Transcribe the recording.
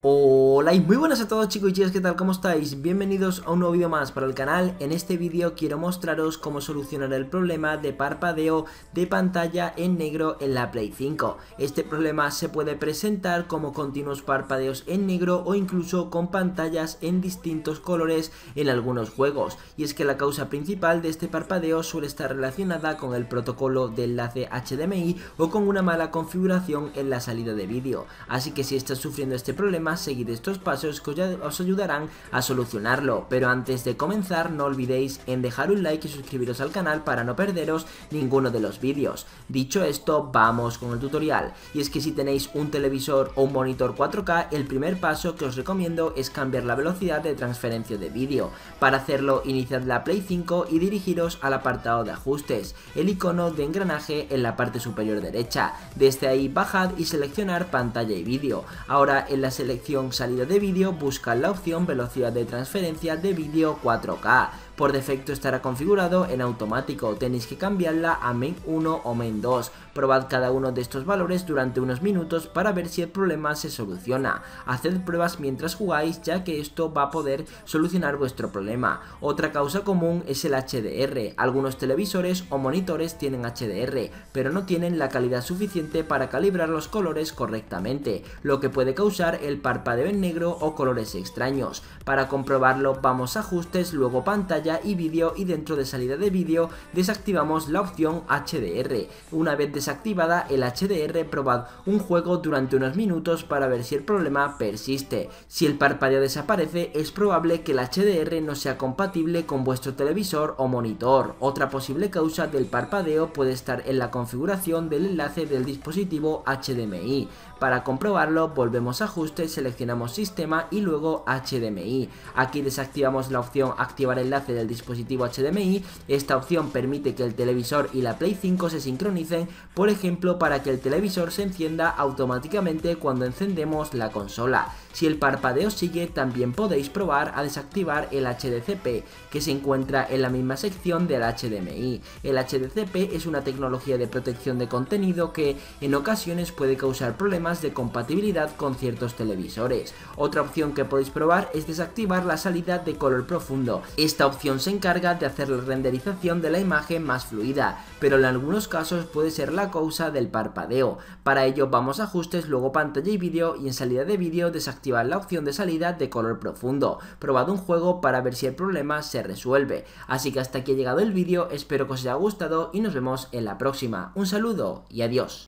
Hola y muy buenas a todos, chicos y chicas, ¿qué tal? ¿Cómo estáis? Bienvenidos a un nuevo vídeo más para el canal. En este vídeo quiero mostraros cómo solucionar el problema de parpadeo de pantalla en negro en la Play 5. Este problema se puede presentar como continuos parpadeos en negro o incluso con pantallas en distintos colores en algunos juegos. Y es que la causa principal de este parpadeo suele estar relacionada con el protocolo de enlace HDMI o con una mala configuración en la salida de vídeo. Así que si estás sufriendo este problema, seguid estos pasos que os ayudarán a solucionarlo, pero antes de comenzar no olvidéis en dejar un like y suscribiros al canal para no perderos ninguno de los vídeos. Dicho esto, vamos con el tutorial. Y es que si tenéis un televisor o un monitor 4K, el primer paso que os recomiendo es cambiar la velocidad de transferencia de vídeo. Para hacerlo, iniciad la Play 5 y dirigiros al apartado de ajustes, el icono de engranaje en la parte superior derecha. Desde ahí bajad y seleccionar pantalla y vídeo. Ahora en la selección salida de vídeo, busca la opción velocidad de transferencia de vídeo 4K. Por defecto estará configurado en automático, tenéis que cambiarla a main 1 o main 2. Probad cada uno de estos valores durante unos minutos para ver si el problema se soluciona. Haced pruebas mientras jugáis, ya que esto va a poder solucionar vuestro problema. Otra causa común es el HDR. Algunos televisores o monitores tienen HDR, pero no tienen la calidad suficiente para calibrar los colores correctamente, lo que puede causar el parpadeo en negro o colores extraños. Para comprobarlo, vamos a ajustes, luego pantalla y vídeo, y dentro de salida de vídeo desactivamos la opción HDR. Una vez desactivada el HDR, probad un juego durante unos minutos para ver si el problema persiste. Si el parpadeo desaparece, es probable que el HDR no sea compatible con vuestro televisor o monitor. Otra posible causa del parpadeo puede estar en la configuración del enlace del dispositivo HDMI. Para comprobarlo, volvemos a ajustes, seleccionamos sistema y luego HDMI. Aquí desactivamos la opción activar enlace del dispositivo HDMI. Esta opción permite que el televisor y la Play 5 se sincronicen, por ejemplo, para que el televisor se encienda automáticamente cuando encendemos la consola. Si el parpadeo sigue, también podéis probar a desactivar el HDCP, que se encuentra en la misma sección del HDMI. El HDCP es una tecnología de protección de contenido que en ocasiones puede causar problemas de compatibilidad con ciertos televisores. Otra opción que podéis probar es desactivar la salida de color profundo. Esta opción se encarga de hacer la renderización de la imagen más fluida, pero en algunos casos puede ser la causa del parpadeo. Para ello, vamos a ajustes, luego pantalla y vídeo, y en salida de vídeo desactivar la opción de salida de color profundo. Probad un juego para ver si el problema se resuelve. Así que hasta aquí ha llegado el vídeo, espero que os haya gustado y nos vemos en la próxima. Un saludo y adiós.